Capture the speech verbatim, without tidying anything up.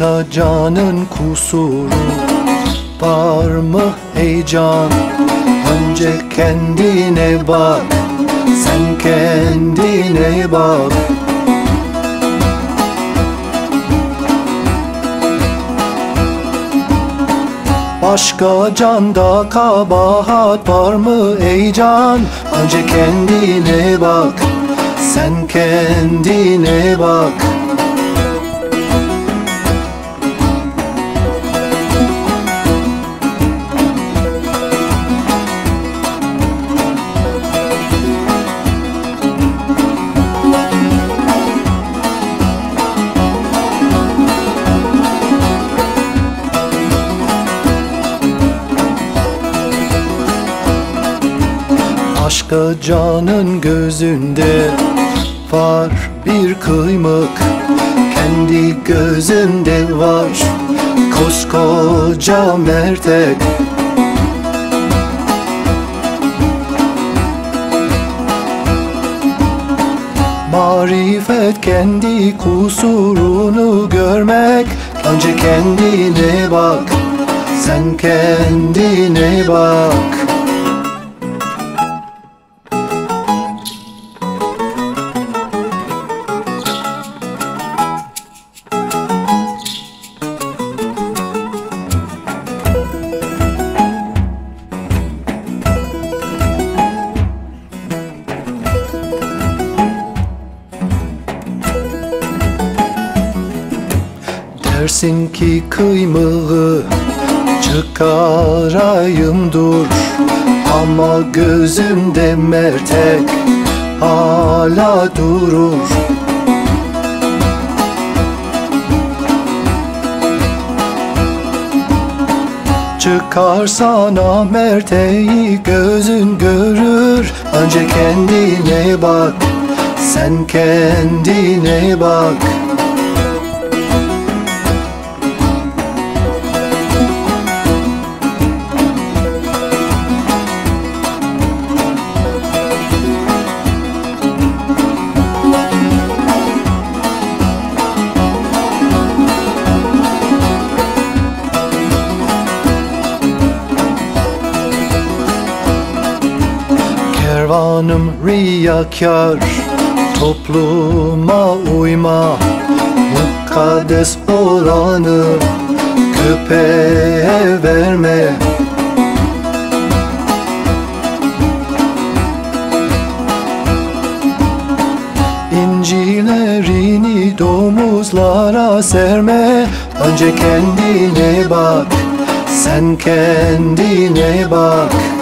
başka canın kusuru var mı heyecan? Önce kendine bak, sen kendine bak. Başka canda kabahat var mı ey can? Önce kendine bak, sen kendine bak. Başka canın gözünde var bir kıymık, kendi gözünde var koskoca mertek. Marifet kendi kusurunu görmek, önce kendine bak, sen kendine bak. Dersin ki kıymığı çıkarayım dur, ama gözümde mertek hala durur. Çıkarsana merteği gözün görür, önce kendine bak, sen kendine bak. Kervanım riyakâr, topluma uyma, mukaddes olanı köpeğe verme. İncilerini domuzlara serme, önce kendine bak, sen kendine bak.